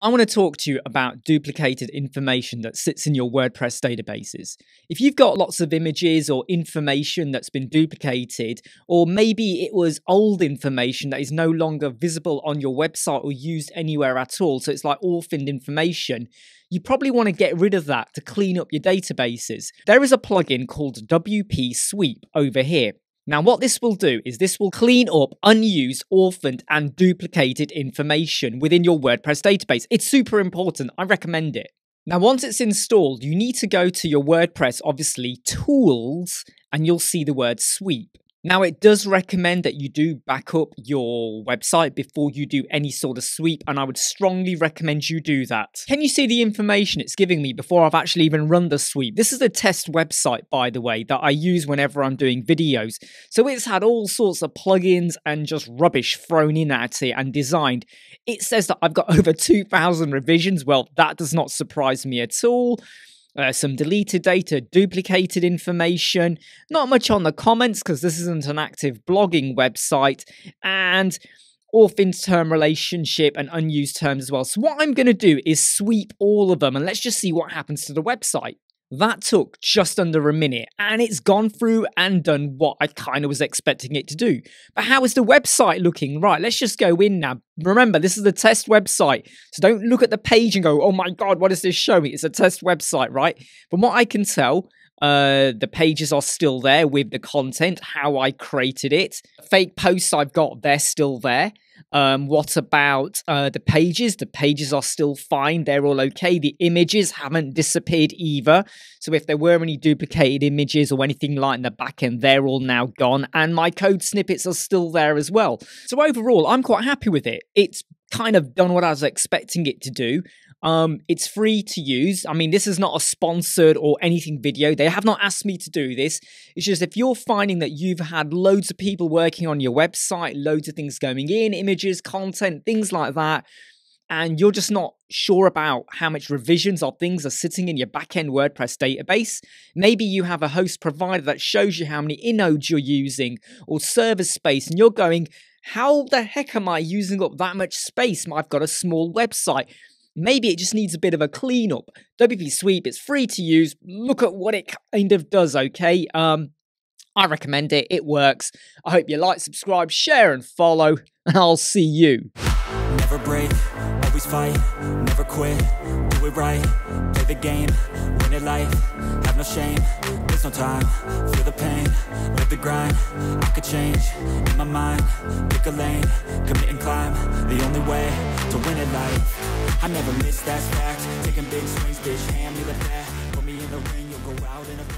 I want to talk to you about duplicated information that sits in your WordPress databases. If you've got lots of images or information that's been duplicated, or maybe it was old information that is no longer visible on your website or used anywhere at all, so it's like orphaned information, you probably want to get rid of that to clean up your databases. There is a plugin called WP Sweep over here. Now what this will do is this will clean up unused, orphaned and duplicated information within your WordPress database. It's super important. I recommend it. Now once it's installed, you need to go to your WordPress, obviously, tools, and you'll see the word sweep. Now it does recommend that you do back up your website before you do any sort of sweep, and I would strongly recommend you do that. Can you see the information it's giving me before I've actually even run the sweep? This is a test website, by the way, that I use whenever I'm doing videos. So it's had all sorts of plugins and just rubbish thrown in at it and designed. It says that I've got over 2,000 revisions. Well, that does not surprise me at all. Some deleted data, duplicated information, not much on the comments because this isn't an active blogging website, and orphaned term relationship and unused terms as well. So what I'm going to do is sweep all of them and let's just see what happens to the website. That took just under a minute and it's gone through and done what I kind of was expecting it to do. But how is the website looking? Right, let's just go in now. Remember, this is a test website. So don't look at the page and go, oh my God, what does this show me? It's a test website, right? From what I can tell, the pages are still there with the content, how I created it. Fake posts I've got, they're still there. What about the pages? The pages are still fine. They're all okay. The images haven't disappeared either. So if there were any duplicated images or anything like in the back end, they're all now gone. And my code snippets are still there as well. So overall, I'm quite happy with it. It's kind of done what I was expecting it to do. It's free to use. I mean, this is not a sponsored or anything video. They have not asked me to do this. It's just if you're finding that you've had loads of people working on your website, loads of things going in, images, content, things like that, and you're just not sure about how much revisions or things are sitting in your backend WordPress database. Maybe you have a host provider that shows you how many inodes you're using or server space, and you're going, how the heck am I using up that much space? I've got a small website. Maybe it just needs a bit of a cleanup. WP Sweep, it's free to use. Look at what it kind of does, okay? I recommend it. It works. I hope you like, subscribe, share, and follow. And I'll see you. Never break, always fight, never quit, do it right, play the game, win it life, have no shame, there's no time, feel the pain, live the grind, I could change, in my mind, pick a lane, commit and climb, the only way to win it life, I never miss that fact, taking big swings, bitch, hand me the bat, put me in the ring, you'll go out in a